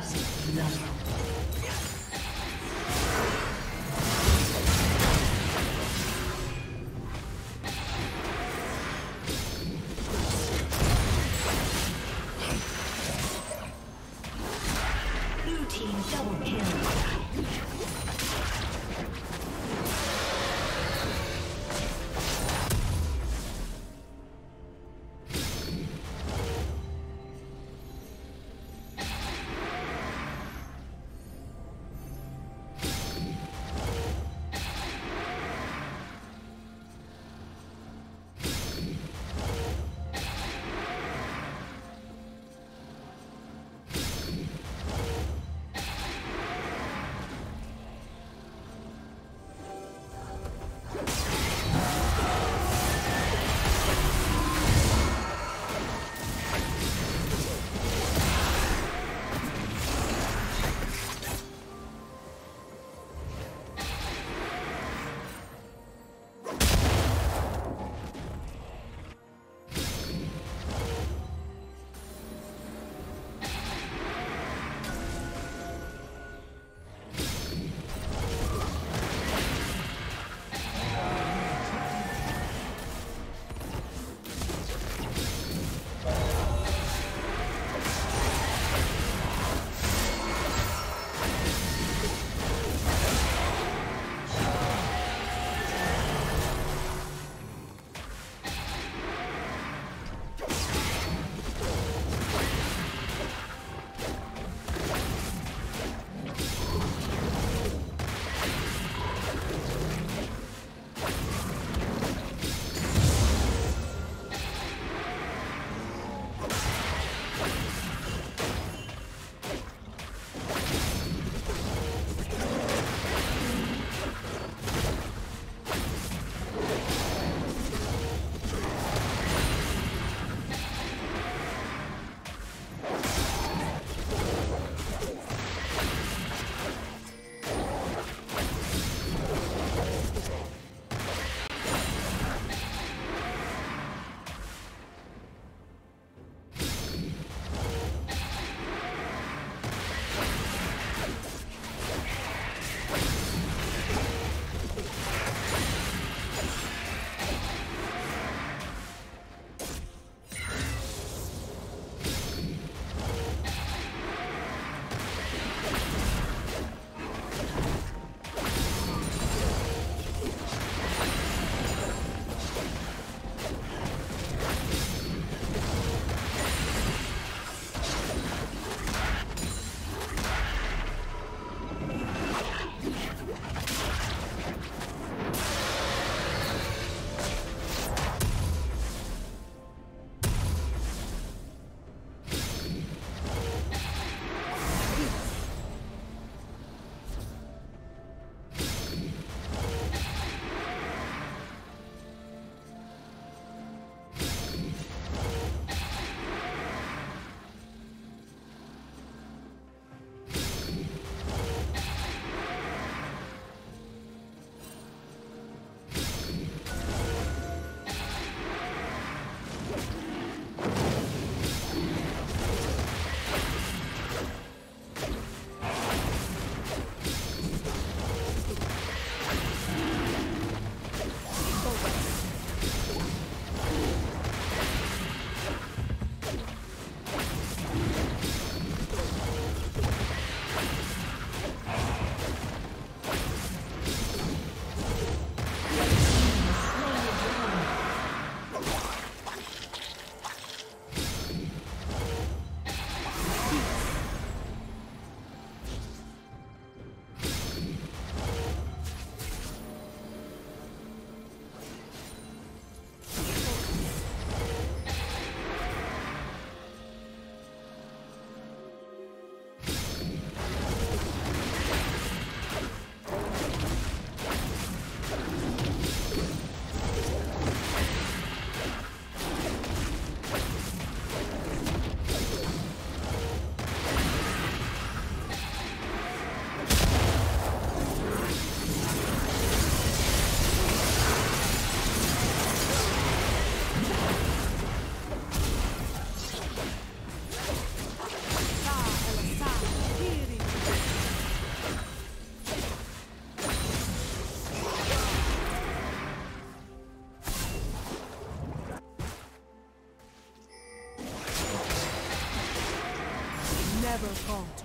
First love. ever come to.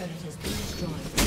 turret has been destroyed.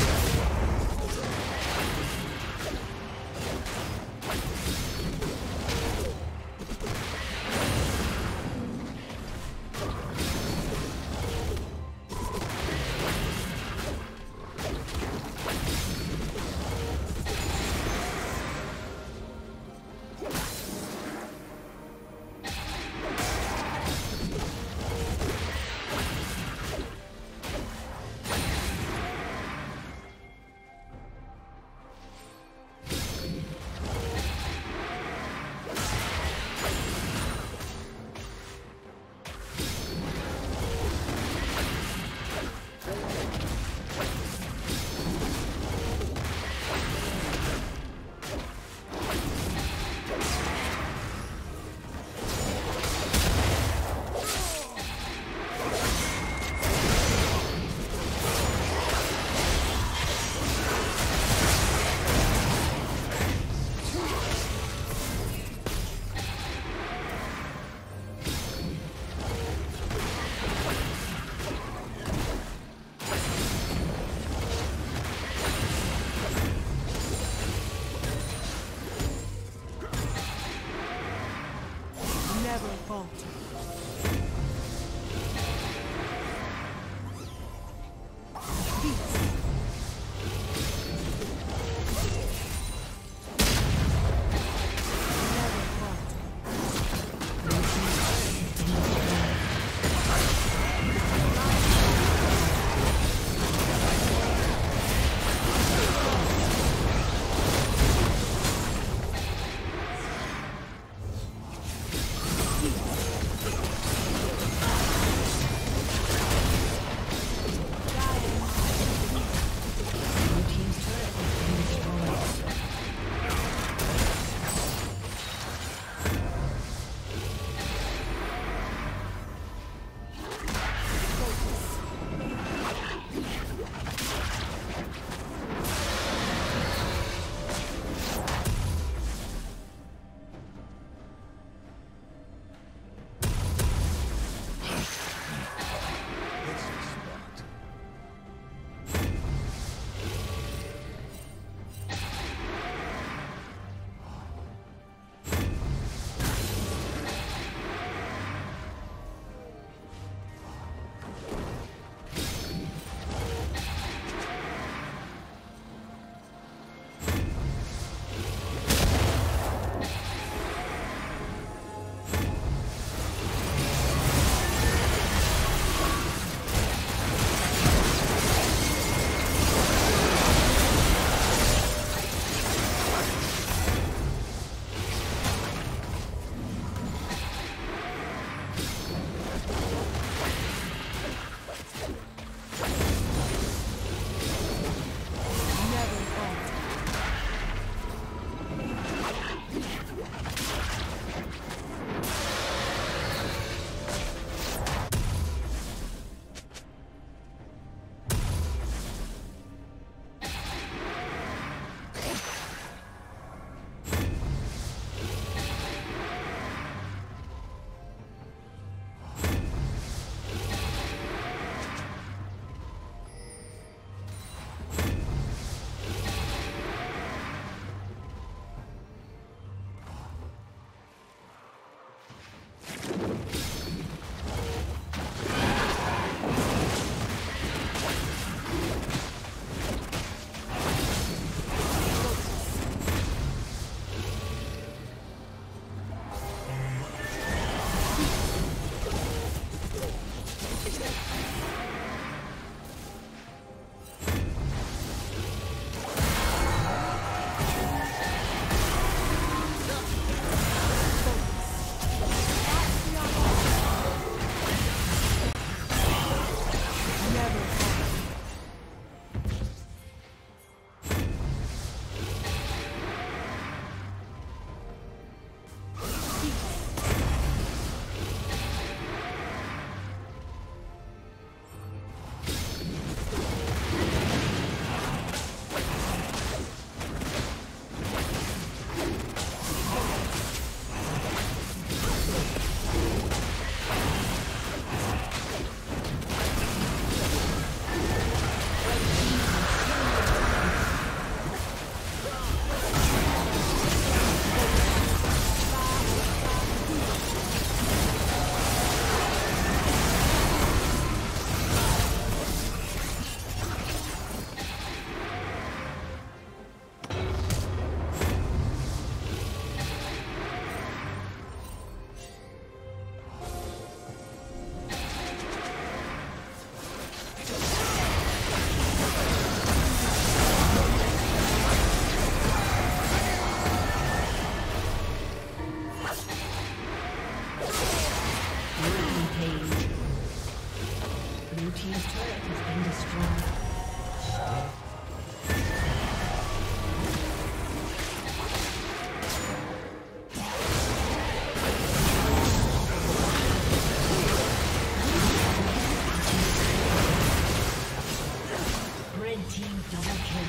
Team double kill.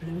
Blue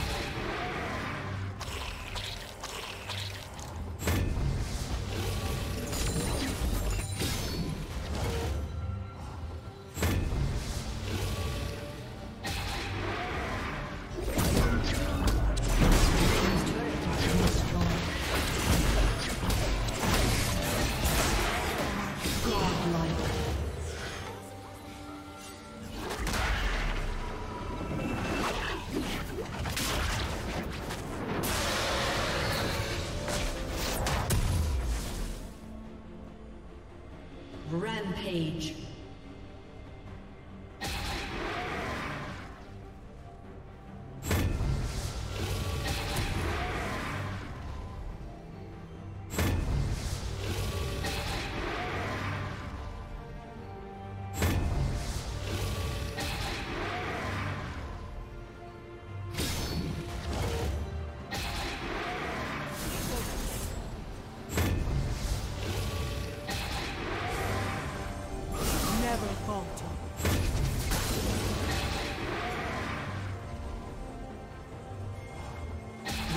Page.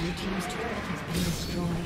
Your team's turret has been destroyed.